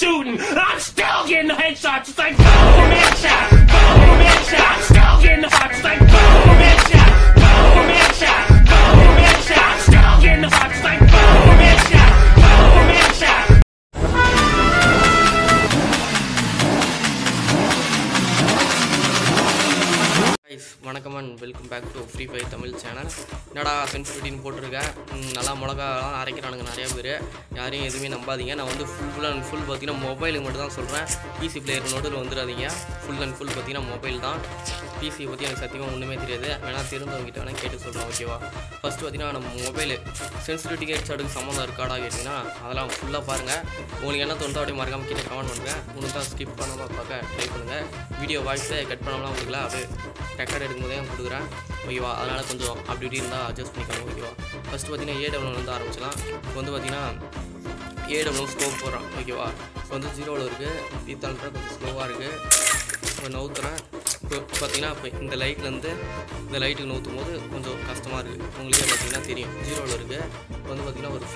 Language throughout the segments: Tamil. shooting. I'm still getting the headshots. It's like boom, headshot. Boom, headshot. I'm still getting the headshots. It's like boom, headshot. Boom, headshot. Boom, headshot. I'm still getting the headshots. It's like boom, headshot. Boom, headshot. Guys, vanakkam and welcome back to Free Fire Tamil channel. என்னடா சென்சிட்டிவிட்டின் போட்டிருக்கேன், நல்லா மிளகாலாம் அரைக்கிறானுங்க நிறையா பேர். யாரையும் எதுவுமே நம்பாதீங்க. நான் வந்து ஃபுல் அண்ட் ஃபுல் பார்த்தீங்கன்னா மொபைலுக்கு மட்டும் தான் சொல்கிறேன். பிசி பிளேயர் நோட்டில் வந்துடாதீங்க. ஃபுல் அண்ட் ஃபுல் பார்த்தீங்கன்னா மொபைல் தான். பிசியை பற்றி எனக்கு சத்தியமாக ஒன்றுமே தெரியாது. வேணால் தெரிஞ்சவங்ககிட்ட வேணால் கேட்டு சொல்கிறேன், ஓகேவா? ஃபஸ்ட்டு பார்த்தீங்கன்னா நம்ம மொபைலு சென்சிட்டிவிட்டி ஹெட்சாட்டுக்கு சம்மந்தம் இருக்காடா கேட்டிங்கன்னா அதெல்லாம் ஃபுல்லாக பாருங்கள். உங்களுக்கு என்ன தோணுதோ அப்படியே மறக்காமல் கீழே கமெண்ட் பண்ணுங்கள். ஒன்று தான் ஸ்கிப் பண்ணாமல் பார்க்க ட்ரை பண்ணுங்கள். வீடியோ வாய்ஸை கட் பண்ணாமலாம் உங்களுக்குலாம் அப்படியே ரெக்கார்ட் எடுக்கும்போதே நான் கொடுக்குறேன், ஓகேவா? அதனால் கொஞ்சம் அப்படி இப்படி இருந்தால் அட்ஜஸ்ட் பண்ணிக்கணும், ஓகேவா? ஃபஸ்ட்டு பார்த்தீங்கன்னா ஏடபிள்யூவில் வந்து ஆரம்பிச்சிடலாம். இப்போ வந்து பார்த்தீங்கன்னா ஏடபிள்யூ ஸ்கோப் போடுறோம், ஓகேவா? இப்போ வந்து ஜீரோவில் இருக்குது, இத்தனை கொஞ்சம் ஸ்லோவாக இருக்குது. இப்போ நவுத்துறேன். இப்போ பார்த்தீங்கன்னா இப்போ இந்த லைட்லேருந்து இந்த லைட்டுக்கு நவுத்தும் போது கொஞ்சம் கஷ்டமாக இருக்குது. உங்களுக்கே பார்த்தீங்கன்னா தெரியும், ஜீரோவில் இருக்குது. இப்போ வந்து பார்த்திங்கன்னா ஒரு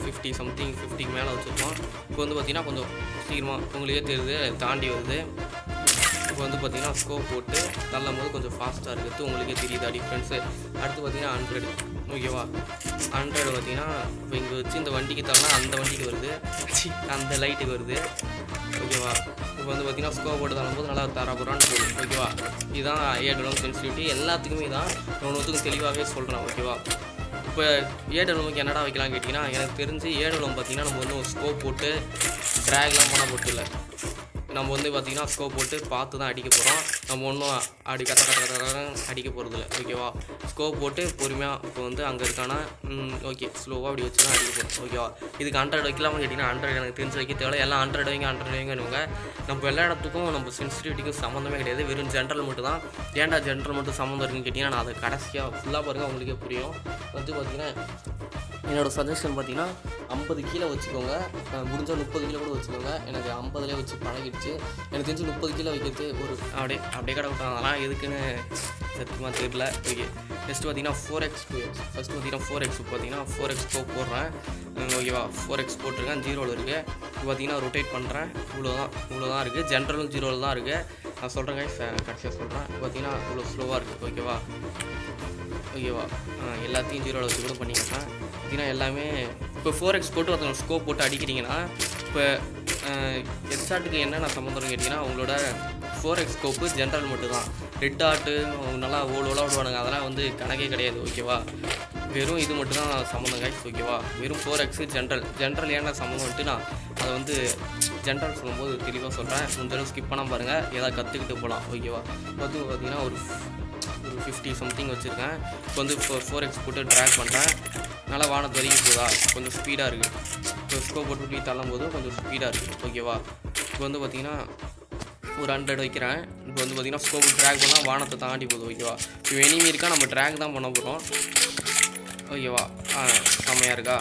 50 சம்திங் 50க்கு மேலே வச்சுருக்கோம். இப்போ வந்து பார்த்திங்கன்னா கொஞ்சம் சீக்கிரமாக உங்களுக்கே தெரியுது தாண்டி வருது. இப்போ வந்து பார்த்திங்கன்னா ஸ்கோப் போட்டு தள்ளும் போது கொஞ்சம் ஃபாஸ்ட்டாக இருக்குது, உங்களுக்கே தெரியுதா டிஃப்ரென்ஸு? அடுத்து பார்த்திங்கன்னா 100, ஓகேவா? 100 பார்த்திங்கன்னா இப்போ இங்கே வச்சு இந்த வண்டிக்கு தள்ளனா அந்த வண்டிக்கு வருது, அந்த லைட்டுக்கு வருது, ஓகேவா? இப்போ வந்து பார்த்திங்கன்னா ஸ்கோப் போட்டு தள்ளும் போது நல்லா தரப்புறான்னு போகுது, ஓகேவா? இதுதான் ஏடலும் சென்சிட்டிவிட்டி. எல்லாத்துக்குமே தான் ஒன்றுத்துக்கும் தெளிவாகவே சொல்கிறேன், ஓகேவா? இப்போ ஏடலுக்கு என்னடா வைக்கலாம்னு கேட்டிங்கன்னா எனக்கு தெரிஞ்சு ஏடலும் பார்த்திங்கன்னா நம்ம வந்து ஒரு ஸ்கோப் போட்டு ட்ராக்லாம் பண்ண போட்டு இல்லை. நம்ம வந்து பார்த்திங்கன்னா ஸ்கோப் போட்டு பார்த்து தான் அடிக்க போகிறோம். நம்ம ஒன்றும் அடிக்க போகிறது இல்லை, ஓகேவா? ஸ்கோப் போட்டு பொறுமையாக இப்போ வந்து அங்கே இருக்கானா, ஓகே, ஸ்லோவாக அப்படி வச்சு தான் அடிக்க போகிறோம், ஓகேவா? இதுக்கு 100 வைக்கலாம்னு கேட்டிங்கன்னா 100 எனக்கு தெரிஞ்சு வைக்க தேவை. எல்லாம் 100 வைங்க. நம்ம எல்லா இடத்துக்கும் நம்ம சென்சிட்டிவிட்டிக்கும் சம்மந்தமே கிடையாது, வெறும் ஜென்ரல் மட்டும் தான். ஏன்டா ஜென்ரல் மட்டும் சம்மந்தம் இருக்குன்னு கேட்டிங்கன்னா நான் அதை கடைசியாக ஃபுல்லாக பாருங்கள், உங்களுக்கே புரியும். வந்து பார்த்திங்கன்னா என்னோடய சஜஷன் பார்த்திங்கன்னா 50 கீழே வச்சுக்கோங்க, முடிஞ்சால் 30 கீழே கூட வச்சுக்கோங்க. எனக்கு 50லேயே வச்சு பழகிடுச்சு. எனக்கு தெரிஞ்சு 30 கீழே வைக்கிறது ஒரு அப்படியே கடை விட்டாங்கன்னா எதுக்குன்னு சத்தியமாக தெரியல. ஓகே, நெக்ஸ்ட்டு பார்த்திங்கன்னா 4x. ஃபஸ்ட்டு பார்த்திங்கன்னா 4x. பார்த்திங்கன்னா 4x ஸ்கோப் போடுறேன், ஓகேவா? 4x போட்டிருக்கேன், ஜீரோவில் இருக்குது. இப்போ பார்த்திங்கன்னா ரொட்டேட் பண்ணுறேன். இவ்வளோதான் இருக்குது. ஜென்ரலும் ஜீரோவில் தான் இருக்குது. நான் சொல்கிறேங்க, கடைசியாக சொல்கிறேன். பார்த்திங்கன்னா இவ்வளோ ஸ்லோவாக இருக்குது, ஓகேவா? எல்லாத்தையும் ஜீரோவில் வச்சு கூட பண்ணிக்கிறேன். பார்த்திங்கன்னா எல்லாமே இப்போ 4x போட்டு ஒருத்தவங்க ஸ்கோப் போட்டு அடிக்கிறீங்கன்னா இப்போ ஹெட்ஷாட்டுக்கு என்னென்ன சம்மந்தம்னு கேட்டிங்கன்னா உங்களோட 4x ஸ்கோப்பு ஜென்ரல் மட்டும் தான். ரெட் ஆர்ட்டு நல்லா ஓலோலாம் விடுவானுங்க, அதெல்லாம் வந்து கணக்கே கிடையாது, ஓகேவா? வெறும் இது மட்டும் தான் சம்மந்தம் காய்ஸ், ஓகேவா? வெறும் 4x ஜென்ரல் ஏன்னா சம்மந்தம்ட்டு நான் அதை வந்து ஜென்ரல் சொல்லும்போது தெளிவாக சொல்கிறேன். கொஞ்சம் ஸ்கிப் பண்ணால் பாருங்கள், ஏதாவது கற்றுக்கிட்டு போகலாம், ஓகேவா? பார்த்து பார்த்திங்கன்னா ஒரு 50 சம்திங் வச்சுருக்கேன். இப்போ வந்து 4x போட்டு ட்ராக் பண்ணுறேன். நல்லா வானத்து வரைக்கும் போதா கொஞ்சம் ஸ்பீடாக இருக்குது. இப்போ ஸ்கோப் போட்டு போய் தள்ளும் போது கொஞ்சம் ஸ்பீடாக இருக்குது, ஓகேவா? இப்போ வந்து பார்த்திங்கன்னா ஒரு 100 வைக்கிறேன். இப்போ வந்து பார்த்திங்கன்னா ஸ்கோப் ட்ராக் பண்ணால் வானத்தை தாண்டி போகுது, ஓகேவா? இப்போ எனிமி இருக்கா, நம்ம ட்ராக் தான் பண்ண போகிறோம், ஓகேவா? செம்மையாக இருக்கா?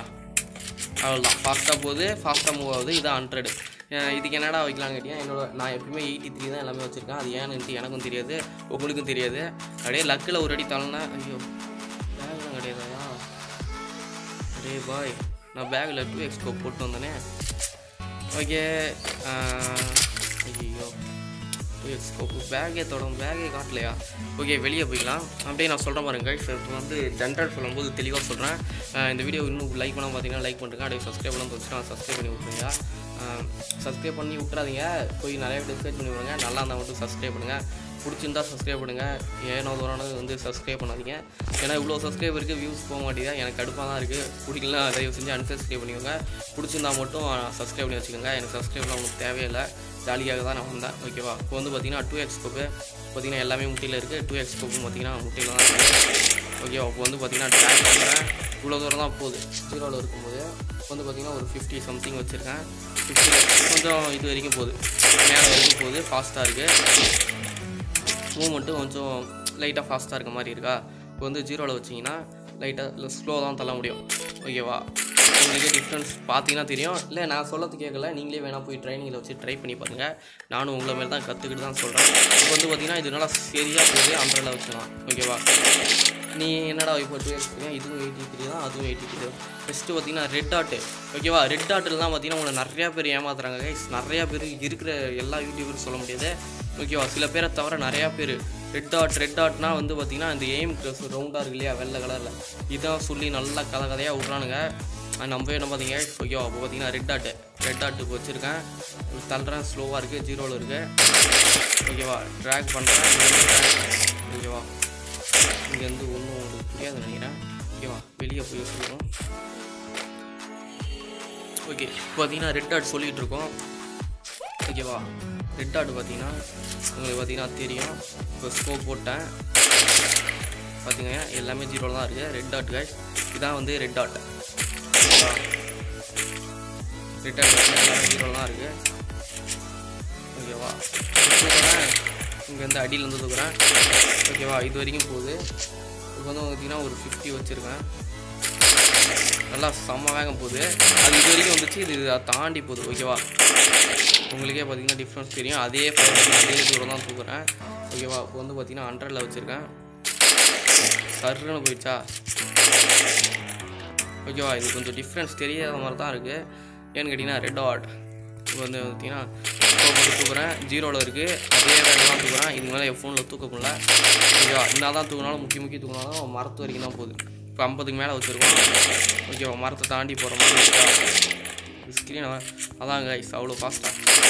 அவ்வளோதான், ஃபாஸ்ட்டாக போகுது, ஃபாஸ்ட்டாக மூவ் ஆகுது. இது 100. இதுக்கு என்னடா வைக்கலாம்னு கேட்டிங்கன்னா என்னோட நான் எப்பவுமே 83 தான் எல்லாமே வச்சுருக்கேன். அது ஏன்னு எனக்கும் தெரியாது, உங்களுக்கும் தெரியாது. அப்படியே லக்கில் ஒரு அடி தள்ளினா ஐயோ பேக்லாம் கிடையாதா? அடே பாய், நான் பேக்கில் 2x ஸ்கோப் போட்டு வந்தேனே, ஓகே. ஐயோ 2x ஸ்கோப் பேக்கே தொடங்கும், பேக்கே காட்டலையா? ஓகே, வெளியே போய்க்கலாம். அப்படியே நான் சொல்கிறேன் பாருங்க, இப்போ வந்து ஜென்ரல் சொல்லும்போது தெளிவாக சொல்கிறேன். இந்த வீடியோ இன்னும் லைக் பண்ணால் பார்த்தீங்கன்னா லைக் பண்ணுறேன். அப்படியே சப்ஸ்கிரைப்லாம் வச்சுட்டு நான் சப்ஸ்கிரைப் பண்ணி விட்டுருங்க. சப்ஸ்கிரைப் பண்ணி விட்றாதீங்க, போய் நிறைய டிஸ்கஸ் பண்ணி விடுங்க. நல்லா இருந்தால் மட்டும் சப்ஸ்கிரைப் பண்ணுங்கள், பிடிச்சிருந்தால் சப்ஸ்கிரைப் பண்ணுங்கள். ஏனோ தோறானது வந்து சப்ஸ்கிரைப் பண்ணாதீங்க, ஏன்னா இவ்வளோ சப்ஸ்கிரைப் இருக்குது, வியூஸ் போக மாட்டேங்குது, எனக்கு கடுப்பாக தான் இருக்குது. பிடிக்கலாம் தயவு செஞ்சு அன்சப்ஸ்கிரைப் பண்ணிக்கோங்க. பிடிச்சிருந்தா மட்டும் சப்ஸ்கிரைப் பண்ணி வச்சுக்கோங்க. எனக்கு சப்ஸ்கிரைப்லாம் உங்களுக்கு தேவையில்லை, ஜாலியாக தான் நான் வந்தேன், ஓகேவா? இப்போ வந்து பார்த்திங்கன்னா 2x ஸ்கோப்பு பார்த்திங்கன்னா எல்லாமே முட்டையில் இருக்குது. 2x ஸ்கோப்பும் பார்த்திங்கன்னா முட்டையில் தான் இருக்குது, ஓகேவா? இப்போ வந்து பார்த்திங்கன்னா ட்ராக் பண்ணுறேன். இவ்வளோ தூரம் தான் போகுது ஜீரோவில் இருக்கும்போது. இப்போ வந்து பார்த்திங்கன்னா ஒரு 50 சம்திங் வச்சுருக்கேன். 50 கொஞ்சம் இது வரைக்கும் போகுது, மேலே வரைக்கும் போகுது, ஃபாஸ்ட்டாக இருக்குது. மூமெண்ட்டும் கொஞ்சம் லைட்டாக ஃபாஸ்ட்டாக இருக்க மாதிரி இருக்கா? இப்போ வந்து ஜீரோவில் வச்சிங்கன்னா லைட்டாக ஸ்லோ தான் தள்ள முடியும், ஓகேவா? உங்களுக்கே டிஃப்ரென்ஸ் பார்த்தீங்கன்னா தெரியும். இல்லை நான் சொல்லது கேட்கல, நீங்களே வேணால் போய் ட்ரைனிங்கில் வச்சு ட்ரை பண்ணி பாருங்கள். நானும் உங்களை மேலே தான் கற்றுக்கிட்டு தான் சொல்கிறேன். இப்போ வந்து பார்த்திங்கன்னா இதனால சரியாக போகுது, அம்பரில் வச்சுக்கலாம், ஓகேவா? நீ என்னடா இப்போ 2x இதுவும் 83 தான் அதுவும் 83 தான். ஃபஸ்ட்டு பார்த்தீங்கன்னா ரெட் டாட்டு, ஓகேவா? ரெட் டாட்டில் தான் பார்த்தீங்கன்னா உங்களை நிறையா பேர் ஏமாத்துறாங்க கைஸ். நிறையா பேர் இருக்கிற எல்லா யூடியூபரும் சொல்ல முடியாது, ஓகேவா? சில பேரை தவிர நிறையா பேர் ரெட் டாட்னா வந்து பார்த்திங்கன்னா இந்த எய்ம் க்ரஸ் ரவுண்டாக இருக்கு இல்லையா, வெள்ளை கலரில், இதான் சொல்லி நல்லா கதையாக விட்றானுங்க. நம்பவே என்ன பார்த்தீங்க, ஓகேவா? அப்போ பார்த்தீங்கன்னா ரெட் டாட்டுக்கு வச்சுருக்கேன், தள்ளுறேன், ஸ்லோவாக இருக்குது, ஜீரோவில் இருக்குது, ஓகேவா? ட்ராக் பண்ணுறேன், ஓகேவா? இங்கேருந்து ஒன்றும் உங்களுக்கு புரியாது நினைக்கிறேன், ஓகேவா? வெளியே போய் சொல்லுவோம். ஓகே, இப்போ பார்த்தீங்கன்னா ரெட் டாட் சொல்லிகிட்டு இருக்கோம், ஓகேவா? ரெட் டாட் பார்த்தீங்கன்னா உங்களுக்கு பார்த்தீங்கன்னா தெரியும். இப்போ ஸ்கோப் போட்டேன், பார்த்திங்க எல்லாமே ஜீரோவில் தான் இருக்குது. ரெட் டாட் கைஸ், இதான் வந்து ரெட் டாட், ரிட்டர்ன் ஜீரோலாம் இருக்குது, ஓகேவா? இங்கே வந்து அடியில் வந்து தூக்குறேன், ஓகேவா? இது வரைக்கும் போகுது. இப்போ வந்து பார்த்திங்கன்னா ஒரு 50 வச்சுருக்கேன், நல்லா செம்ம வேகம் போகுது. அது இது வரைக்கும் வந்துச்சு, இது தாண்டி போகுது, ஓகேவா? உங்களுக்கே பார்த்திங்கன்னா டிஃப்ரென்ஸ் தெரியும். அதே அதே தூரம் தான் தூக்குறேன், ஓகேவா? இப்போ வந்து பார்த்திங்கன்னா 100ல் வச்சுருக்கேன், சர்ன்னு போயிடுச்சா, ஓகேவா? இது கொஞ்சம் டிஃப்ரென்ஸ் தெரியாத மாதிரி தான் இருக்குது. ஏன்னு கேட்டிங்கன்னா ரெட் டாட் இப்போ வந்து பார்த்திங்கன்னா தூக்குறேன், ஜீரோவில் இருக்குது, அதே வேலைலாம் தூக்குறேன். இதுக்கு மேலே என் ஃபோனில் தூக்க முடியல, ஓகேவா? என்ன தான் தூக்கினாலும் முக்கிய தூக்கினாலும் மரத்து வரைக்கும் தான் போகுது. இப்போ 50க்கு மேலே வச்சுருக்கோம், ஓகேவா? மரத்தை தாண்டி போகிற மாதிரி ஸ்க்ரீன் அதாங்க ஐஸ், அவ்வளோ ஃபாஸ்ட்டாக,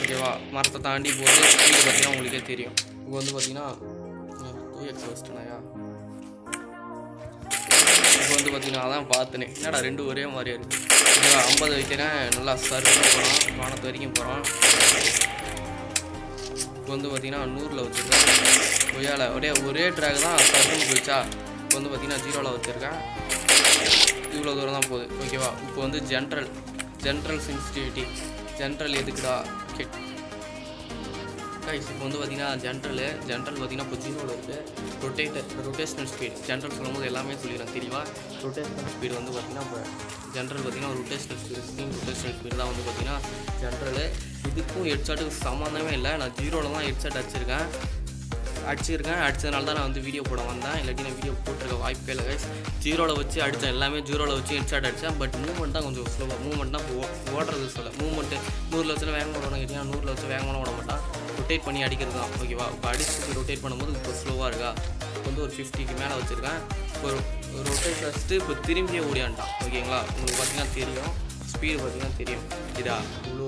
ஓகேவா? மரத்தை தாண்டி போகிறது ஸ்க்ரீன் பார்த்திங்கன்னா உங்களுக்கே தெரியும். இப்போ வந்து பார்த்திங்கன்னா 2x வச்சுட்டேனாயா, இப்போ வந்து பார்த்திங்கன்னா அதான் பார்த்தேன் என்னடா ரெண்டு ஒரே மாதிரியாக இருக்குது. 50 வைக்கிறேன், நல்லா சர்வ் போகிறோம், வானத்து வரைக்கும் போகிறோம். இப்போ வந்து பார்த்திங்கன்னா 100ல் வச்சுருக்கேன், ஒய்யால் ஒரே ட்ராக் தான் சர்வ் போயிடுச்சா. இப்போ வந்து பார்த்திங்கன்னா 0ல் வச்சுருக்கேன், இவ்வளோ தூரம் தான் போகுது, ஓகேவா? இப்போ வந்து ஜென்ரல் சென்சிட்டிவிட்டி, ஜென்ரல் எதுக்குடா கெட் கைஸ்? இப்போ வந்து பார்த்திங்கன்னா ஜென்ரல் பார்த்திங்கன்னா இப்போ ஜீரோவில் இருக்குது. ரொட்டேஷனல் ஸ்பீடு, ஜென்ரல் சொல்லும் போது எல்லாமே சொல்லிடுறேன் தெளிவாக. ரொட்டேஷனல் ஸ்பீடு வந்து பார்த்திங்கன்னா இப்போ ஜென்ரல் பார்த்திங்கன்னா rotational speed, screen rotational speed தான் வந்து பார்த்திங்கன்னா ஜென்ரலு. இதுக்கும் ஹெட்ஷாட்டுக்கு சம்மந்தமே இல்லை, நான் ஜீரோவில் தான் ஹெட்ஷாட் அடிச்சிருக்கேன். அடித்ததுனால தான் நான் வந்து வீடியோ போட வந்தேன், இல்லாட்டி நான் வீடியோ போட்டிருக்க வாய்ப்பே இல்லை கைஸ். ஜீரோவில் வச்சு அடித்தேன், எல்லாமே ஜீரோவில் வச்சு ஹெட்ஷாட் அடித்தேன். பட் மூவ்மெண்ட் தான் கொஞ்சம் ஸ்லோவாக, மூவ்மெண்ட்னா ஓடுறது சொல்ல, மூவ்மெண்ட்டு 100ல் வச்சு வேகம் போட வேணும் கேட்டிங்கன்னா 100ல் வச்சு வேகம் போட மாட்டான், ரொட்டேட் பண்ணி அடிக்கிறது தான், ஓகேவா? இப்போ அடிச்சு ரொட்டேட் பண்ணும்போது இப்போ ஸ்லோவாக இருக்கா. இப்போ வந்து ஒரு 50க்கு மேலே வச்சுருக்கேன், ஒரு ரொட்டேட் ஃபஸ்ட்டு இப்போ திரும்பியே ஓடியான்ட்டான், ஓகேங்களா? உங்களுக்கு பார்த்திங்கன்னா தெரியும், ஸ்பீடு பார்த்திங்கன்னா தெரியும். இதா இவ்வளோ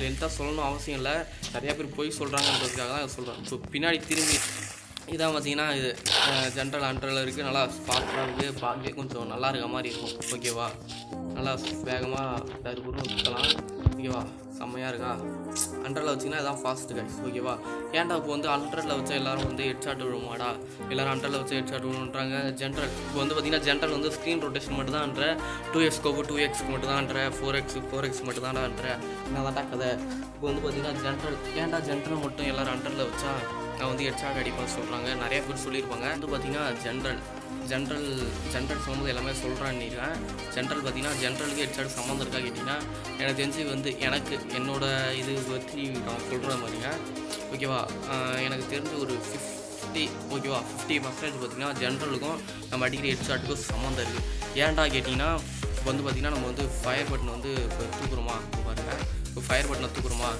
லென்த்தாக சொல்லணும் அவசியம் இல்லை, நிறையா பேர் போய் சொல்கிறாங்கன்றதுக்காக தான் சொல்கிறேன். இப்போ பின்னாடி திரும்பி இதான் பார்த்திங்கன்னா இது ஜென்ரல் அண்டரில் இருக்குது, நல்லா ஸ்பார்ட்டாக இருக்குது, பார்க்கவே கொஞ்சம் நல்லா இருக்க மாதிரி இருக்கும், ஓகேவா? நல்லா வேகமாக தருபுரம் இருக்கலாம், ஓகேவா? செம்மையாக இருக்கா. 100ல் வச்சிங்கன்னா இதான் ஃபாஸ்ட்டு கைஸ், ஓகேவா? ஏன்டா இப்போ வந்து 100ல் வச்சா எல்லோரும் வந்து ஹெட்ஷாட் விடுமாடா, எல்லோரும் 100ல் வச்சு ஹெட்ஷாட் விடுன்றாங்க. ஜென்ரல் இப்போ வந்து பார்த்திங்கன்னா ஜென்ரல் வந்து ஸ்க்ரீன் ரொட்டேஷன் மட்டும் தான்ன்ற, 2x கோப்பு 2x மட்டும் தான்ன்ற, 4x மட்டும் தான்ன்ற, என்ன தான்டா கதை? இப்போ வந்து பார்த்திங்கன்னா ஜென்ரல் ஏன்டா ஜென்ரல் மட்டும் எல்லோரும் 100ல் வச்சா நான் வந்து ஹெட்ஷாட் அடிப்பான்னு சொல்கிறாங்க, நிறையா பேர் சொல்லியிருப்பாங்க. வந்து பார்த்திங்கன்னா ஜென்ரல் சொல்லும்போது எல்லாமே சொல்கிறேன் நினைக்கிறேன். ஜென்ரல் பார்த்திங்கன்னா ஜென்ரலுக்கு ஹெட்ஷாட் சம்மந்தம் இருக்கா கேட்டிங்கன்னா எனக்கு தெரிஞ்சு வந்து என்னோடய இது பற்றி நான் சொல்கிற மாதிரிங்க, ஓகேவா? எனக்கு தெரிஞ்ச ஒரு 50, ஓகேவா? 50% பார்த்திங்கன்னா ஜென்ரலுக்கும் நம்ம அடிக்கிற ஹெட்ஷாட்டுக்கும் சம்மந்தம் இருக்குது. ஏன்டா கேட்டிங்கன்னா இப்போ வந்து பார்த்திங்கன்னா நம்ம வந்து ஃபயர் பட்டன் வந்து இப்போ தூக்குறோமா, பாருங்கள் இப்போ ஃபயர் பட்டனை தூக்குறோமா,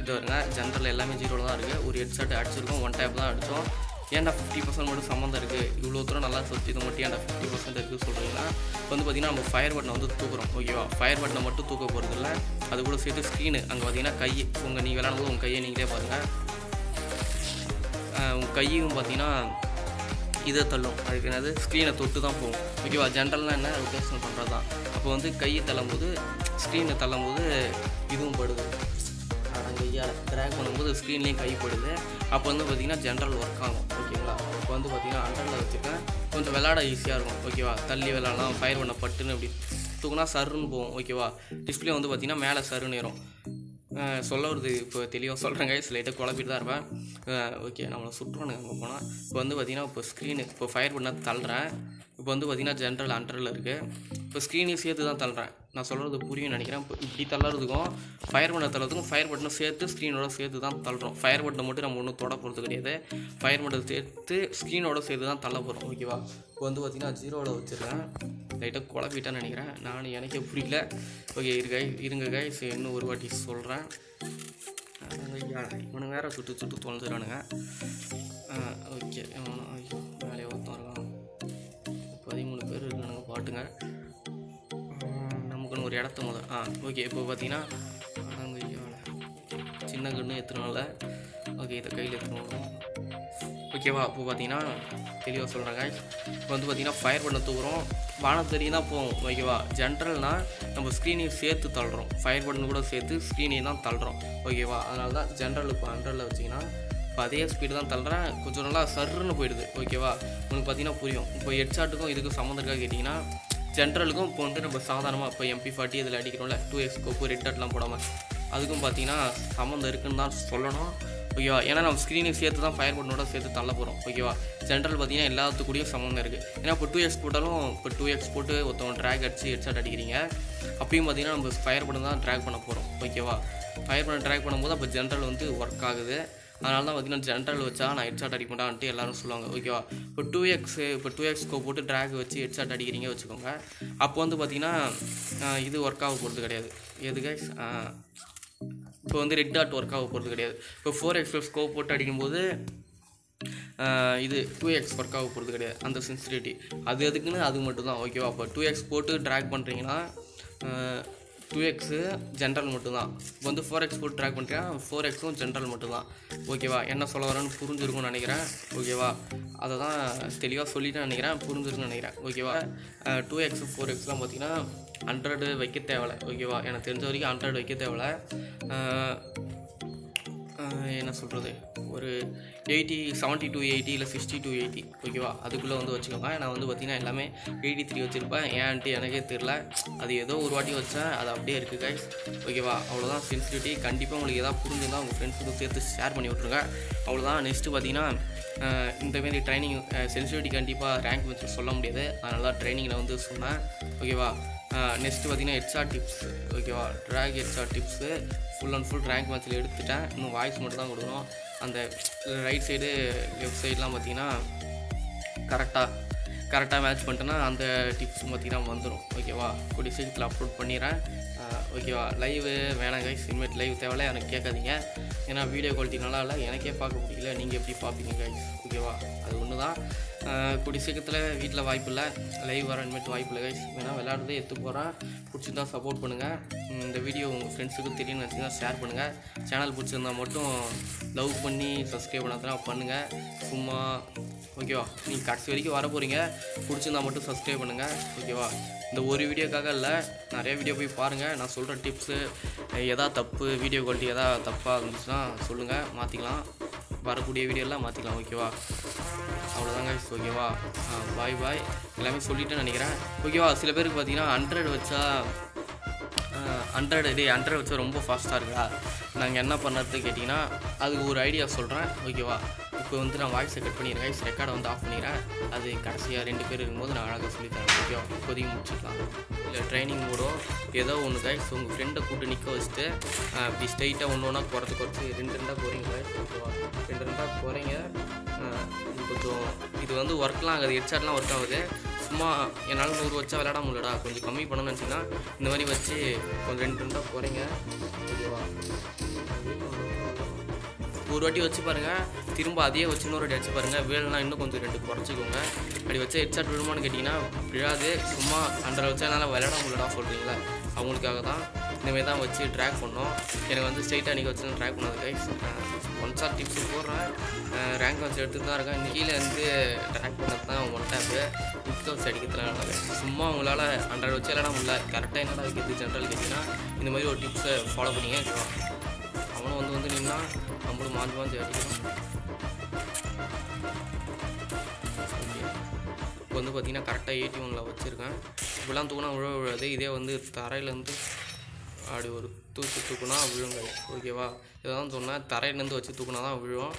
இது வருங்க ஜென்ரல் எல்லாமே ஜீரோவில் தான் இருக்குது. ஒரு ஹெட்ஷாட் அடிச்சிருக்கோம், 1 டைப் தான் அடித்தோம். ஏன்டா 50% மட்டும் சம்மந்தம் இருக்குது, இவ்வளோ தூரம் நல்லா சொல்லி இது மட்டும் ஏன்டா 50% இருக்குதுன்னு சொல்கிறீங்கன்னா வந்து பார்த்திங்கன்னா நம்ம ஃபயர் பட்டனை வந்து தூக்குறோம், ஓகேவா? ஃபயர் பட்டனை மட்டும் தூக்க போகிறது இல்லை, அது கூட சேர்த்து ஸ்க்ரீனு அங்கே பார்த்திங்கன்னா கை, உங்கள் நீங்கள் விளையாடும்போது உங்கள் கையை நீங்களே பாருங்கள், உங்கள் கையும் பார்த்திங்கன்னா இதை தள்ளும், அதுக்கு என்னது ஸ்க்ரீனை தொட்டு தான் போகும், ஓகேவா? ஜென்ரல்னால் என்ன ரொட்டேஷன் பண்ணுறது தான். அப்போ வந்து கையை தள்ளும்போது ஸ்க்ரீனை தள்ளும்போது இதுவும் படுது, கையால் ட்ராக் பண்ணும்போது ஸ்க்ரீன்லேயும் கைப்படுது. அப்போ வந்து பார்த்திங்கன்னா ஜென்ரல் ஒர்க் ஆகும், ஓகேங்களா? இப்போ வந்து பார்த்திங்கன்னா 100ல் வச்சுருக்கேன், கொஞ்சம் விளாட ஈஸியாக இருக்கும், ஓகேவா? தள்ளி விளாடலாம், ஃபயர் பண்ண பட்டுன்னு அப்படி தூக்குனா சருன்னு போகும், ஓகேவா? டிஸ்பிளே வந்து பார்த்திங்கன்னா மேலே சருன்னு ஏறும். சொல்ல வருது இப்போ தெளிவாக சொல்கிறேன் கைஸ், லைட்டாக குழப்பிட்டு தான் இருப்பேன், ஓகே? நம்மளை சுற்றுவானுங்க அங்கே போனால். இப்போ வந்து பார்த்திங்கன்னா இப்போ ஸ்க்ரீனு இப்போ ஃபயர் பண்ண தள்ளுறேன், இப்போ இப்போ வந்து பார்த்திங்கன்னா ஜென்ரல் அண்டரில் இருக்குது. இப்போ ஸ்க்ரீனையும் சேர்த்து தான் தள்ளுறேன். நான் சொல்கிறது புரியும் நினைக்கிறேன். இப்போ இப்படி தள்ளுறதுக்கும் ஃபயர் பட்டனை தள்ளுறதுக்கும் ஃபயர் பட்டனை சேர்த்து ஸ்க்ரீனோட சேர்த்து தான் தள்ளுறோம். ஃபயர் பட்டனை மட்டும் நம்ம ஒன்றும் தொட போகிறது கிடையாது. ஃபயர் பட்டனை சேர்த்து ஸ்க்ரீனோட சேர்த்து தான் தள்ள போகிறோம். ஓகேவா? இப்போ வந்து பார்த்திங்கன்னா ஜீரோவில் வச்சுருக்கேன். லைட்டாக குழப்பிட்டான்னு நினைக்கிறேன். நான் எனக்கே புரியல. ஓகே, இருங்க கைஸ் இன்னும் ஒரு வாட்டி சொல்கிறேன். இவனுங்க வேறு சுட்டு தொலைஞ்சிடறானுங்க. ஓகே, வேலையை ஒருத்தம் இருக்கான். 13 பேர் இருக்கானுங்க. பாட்டுங்க நமக்குன்னு ஒரு இடத்த முதல். ஓகே, இப்போ பார்த்தீங்கன்னா சின்ன கண்ணு எத்தனால. ஓகே, இதை கையில் எத்தனை. ஓகேவா? அப்போ பார்த்தீங்கன்னா தெளிவாக சொல்கிறாங்க. இப்போ வந்து பார்த்திங்கன்னா ஃபயர் பண்ண தூக்குறோம், வானத்தறியும் தான் போவோம். ஓகேவா? ஜென்ரல்னால் நம்ம ஸ்க்ரீனையும் சேர்த்து தள்ளுறோம், ஃபயர் பண்ணு கூட சேர்த்து ஸ்க்ரீனையும் தான் தள்ளுறோம். ஓகேவா? அதனால தான் ஜென்ரல் இப்போ ஹண்ட்ரடில் வச்சிங்கன்னா இப்போ அதே ஸ்பீடு தான் தள்ளுறேன். கொஞ்சம் நல்லா சர்ன்னு போயிடுது. ஓகேவா? உங்களுக்கு பார்த்தீங்கன்னா புரியும். இப்போ ஹெட்ஷாட்டுக்கும் இதுக்கும் சம்மந்தம் இருக்கா கேட்டிங்கன்னா, ஜென்ரலுக்கும் இப்போ வந்து நம்ம சாதாரணமாக இப்போ MP40 இதில் அடிக்கிறோம்ல, 2x கோப்பு ரெட் டாட்லாம் போடாமல், அதுக்கும் பார்த்தீங்கன்னா சம்மந்தம் இருக்குன்னு தான் சொல்லணும். ஓகேவா? ஏன்னா நம்ம ஸ்க்ரீனுக்கு சேர்த்து தான் ஃபயர் பட்டனோட சேர்த்து தள்ள போகிறோம். ஓகேவா? ஜென்ரல் பார்த்தீங்கன்னா எல்லாத்துக்கூடையும் சம்மந்தம் இருக்குது. ஏன்னா இப்போ 2x போட்டாலும், இப்போ 2x போட்டு ஒருத்தவங்க ட்ராக் அடிச்சு ஹெட்ஷாட் அடிக்கிறீங்க, அப்பயும் பார்த்தீங்கன்னா நம்ம ஃபயர் பட்டன் தான் ட்ராக் பண்ண போகிறோம். ஓகேவா? ஃபயர் பட்டன் ட்ராக் பண்ணும்போது அப்போ ஜென்ரல் வந்து ஒர்க் ஆகுது. அதனால தான் பார்த்திங்கன்னா ஜென்ரல் வச்சா நான் ஹெட்ஷாட் அடிக்கமாட்டான்ட்டு எல்லோரும் சொல்லுவாங்க. ஓகேவா? இப்போ 2x போட்டு ட்ராக் வச்சு ஹெட்ஷாட் அடிக்கிறீங்க வச்சுக்கோங்க. அப்போ வந்து பார்த்திங்கன்னா இது ஒர்க் ஆக போகிறது கிடையாது. எதுக்கு இப்போ வந்து ரெட் டாட் ஒர்க் ஆக போகிறது கிடையாது. இப்போ 4x ஸ்கோப் போட்டு அடிக்கும்போது இது 2x ஒர்க் ஆக போகிறது கிடையாது. அந்த சென்சிட்டிவிட்டி அது எதுக்குன்னு அது மட்டும்தான். ஓகேவா? இப்போ 2x போட்டு ட்ராக் பண்ணுறீங்கன்னா 2x ஜென்ரல் மட்டும்தான். இப்போ வந்து 4x போட்டு ட்ராக் பண்ணுறீங்கன்னா 4xும் ஜென்ரல் மட்டும்தான். ஓகேவா? என்ன சொல்ல வரேன்னு புரிஞ்சிருக்கும்னு நினைக்கிறேன். ஓகேவா? அதை தான் தெளிவாக சொல்லிட்டு நினைக்கிறேன் புரிஞ்சிருக்குன்னு நினைக்கிறேன். ஓகேவா? 2x 4xலாம் பார்த்திங்கன்னா 100 வைக்க தேவையில்லை. ஓகேவா? எனக்கு தெரிஞ்ச வரைக்கும் 100 வைக்க தேவையில்லை. என்ன சொல்கிறது, ஒரு 72 80 இல்லை 62 80. ஓகேவா? அதுக்குள்ளே வந்து வச்சுக்கோங்க. நான் வந்து பார்த்திங்கன்னா எல்லாமே 83 வச்சுருப்பேன். ஏன்ட்டு எனக்கே தெரில. அது ஏதோ ஒரு வாட்டி வச்சேன், அது அப்படியே இருக்குது கைஸ். ஓகேவா? அவ்வளோதான் சென்சிட்டிவிட்டி. கண்டிப்பாக உங்களுக்கு எதாவது புரிஞ்சுருந்தால் உங்கள் ஃப்ரெண்ட்ஸுக்கும் சேர்த்து ஷேர் பண்ணி விட்ருங்க. அவ்வளோதான். நெக்ஸ்ட்டு பார்த்திங்கன்னா இந்தமாரி ட்ரைனிங் சென்சிட்டிவிட்டி கண்டிப்பாக ரேங்க் வச்சு சொல்ல முடியாது. அதனால தான் ட்ரைனிங்கில் வந்து சொன்னேன். ஓகேவா? நெக்ஸ்ட்டு பார்த்திங்கன்னா ஹெட்ஷாட் டிப்ஸ். ஓகேவா? Track headshot tips full and full rank மேட்ச்சில் எடுத்துட்டேன். இன்னும் வாய்ஸ் மட்டும் தான் கொடுக்கணும். அந்த ரைட் சைடு லெஃப்ட் சைடெலாம் பார்த்திங்கன்னா கரெக்டாக மேட்ச் பண்ணிட்டேன்னா அந்த டிப்ஸ் பார்த்திங்கன்னா வந்துடும். ஓகேவா? கூடிய சீக்கிரத்தில் அப்லோட் பண்ணிடுறேன். ஓகேவா? லைவு வேணாம் கைஸ், இன்வைட் லைவ் தேவையில்லை. எனக்கு கேட்காதீங்க. ஏன்னா வீடியோ குவாலிட்டி நல்லா இல்லை, எனக்கே பார்க்க முடியல. நீங்கள் எப்படி பார்ப்பீங்க கைஸ்? ஓகேவா? அது ஒன்று தான். கூடிய சீக்கிரத்தில் வீட்டில் வாய்ப்பு இல்லை, லைவ் வர இன்வைட் வாய்ப்பு இல்லை கைஸ். வேணால் விளையாடுறதே எடுத்து போகிறேன். பிடிச்சிருந்தா சப்போர்ட் பண்ணுங்கள். இந்த வீடியோ உங்கள் ஃப்ரெண்ட்ஸுக்கு தெரியும்னு நினச்சிங்கன்னா ஷேர் பண்ணுங்கள். சேனல் பிடிச்சிருந்தா மட்டும் லவ் பண்ணி சப்ஸ்கிரைப் பண்ணாதான் பண்ணுங்கள் சும்மா. ஓகேவா? நீங்கள் கடைசி வரைக்கும் வர போகிறீங்க. பிடிச்சிருந்தா மட்டும் சப்ஸ்கிரைப் பண்ணுங்கள். ஓகேவா? இந்த ஒரு வீடியோக்காக இல்லை, நிறைய வீடியோ போய் பாருங்கள். நான் சொல்கிற டிப்ஸு எதாவது தப்பு, வீடியோ குவாலிட்டி எதாவது தப்பாக இருந்துச்சுன்னா சொல்லுங்கள், மாற்றிக்கலாம். வரக்கூடிய வீடியோலாம் மாற்றிக்கலாம். ஓகேவா? அவ்வளோதாங்க. ஓகேவா? பாய் பாய். எல்லாமே சொல்லிவிட்டு நினைக்கிறேன். ஓகேவா? சில பேருக்கு பார்த்திங்கன்னா 100 வச்சா 100 வச்சா ரொம்ப ஃபாஸ்ட்டாக இருக்கா, நாங்கள் என்ன பண்ணுறது கேட்டிங்கன்னா அதுக்கு ஒரு ஐடியா சொல்கிறேன். ஓகேவா? இப்போ வந்து நான் வாய்ஸை கட் பண்ணிடுறேன், வாய்ஸ் ரெக்கார்டை வந்து ஆஃப் பண்ணிடுறேன். அது கடைசியாக 2 பேர் இருக்கும்போது நான் அழகாக சொல்லித்தரேன். ஓகேவா? இப்போதையும் முடிச்சுக்கலாம். இல்லை ட்ரைனிங் போடும் ஏதோ ஒன்று காய்ஸ். உங்கள் ஃப்ரெண்டை கூப்பிட்டு நிற்க வச்சுட்டு இப்படி ஸ்ட்ரைட்டாக ஒன்று ஒன்றா குறைச்சி 2 போகிறீங்க. ஓகேவா? 2 போகிறீங்க. கொஞ்சம் இது வந்து ஒர்க்லாம் ஆகுது, ஹெட்ஷாட்லாம் ஒர்க் ஆகுது. சும்மா என்னால் 100 வச்சா விளையாட முடியலடா, கொஞ்சம் கம்மி பண்ணணும்னு நினச்சிங்கன்னா இந்த மாதிரி வச்சு கொஞ்சம் 2 போகிறீங்க. ஓகேவா? ஒரு வாட்டி வச்சு பாருங்கள், திரும்ப அதே வச்சு இன்னொரு வாட்டி அடிச்சு பாருங்கள். வேலைனா இன்னும் கொஞ்சம் 2 குறைச்சிக்கோங்க. அப்படி வச்சா ஹெட்ஷாட் விடுமான்னு கேட்டிங்கன்னா விழாது. சும்மா 100 வச்சா என்னால் விளையாட முடியலடா சொல்கிறீங்களா, அவங்களுக்காக தான் இந்தமாரி தான் வச்சு ட்ராக் பண்ணோம். எனக்கு வந்து ஸ்ட்ரைட்டாக அன்றைக்கி வச்சு ட்ராக் பண்ணாது கைஸ். ஒன்ஸார் டிப்ஸு போடுறேன், ரேங்க் வச்சு எடுத்துகிட்டு தான் இருக்கேன். இன்றைக்கிலேருந்து ட்ராக் பண்ணது தான் 1 டேப்பு மிக்க வச்சு அடிக்கிறதுலாம். சும்மா அவங்களால் 100 வச்சு விளையாட முடியல, கரெக்டாக என்னடா வைக்கிறது ஜென்ரல் கேட்டிங்கன்னா இந்த மாதிரி ஒரு டிப்ஸை ஃபாலோ பண்ணிங்க. அவனும் வந்து நின்னா நம்மளும் மாஞ்சு அடிக்கணும். இப்போ வந்து பார்த்திங்கன்னா கரெக்டாக 81 வச்சுருக்கேன். இப்படிலாம் தூக்குனா விழுவது, இதே வந்து தரையிலேருந்து அப்படி ஒரு தூக்குனா விழுங்க. ஓகேவா? இதான் சொன்னேன், தரையிலேருந்து வச்சு தூக்குனா தான் விழுவோம்.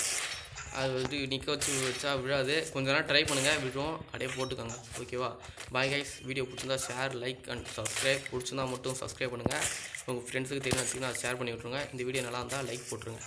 அது வந்து நிற்க வச்சு வச்சா விழாது. கொஞ்சம் நேரம் ட்ரை பண்ணுங்கள், விடுவோம் அப்படியே போட்டுக்கோங்க. ஓகேவா, பாய் கைஸ். வீடியோ பிடிச்சிருந்தா ஷேர், லைக் அண்ட் சப்ஸ்கிரைப். பிடிச்சிருந்தா மட்டும் சப்ஸ்கிரைப் பண்ணுங்கள். உங்கள் ஃப்ரெண்ட்ஸுக்கு தெரியும் வச்சுக்கோங்க, அதை ஷேர் பண்ணி விட்ருங்க. இந்த வீடியோ நல்லா இருந்தால் லைக் போட்டுருங்க.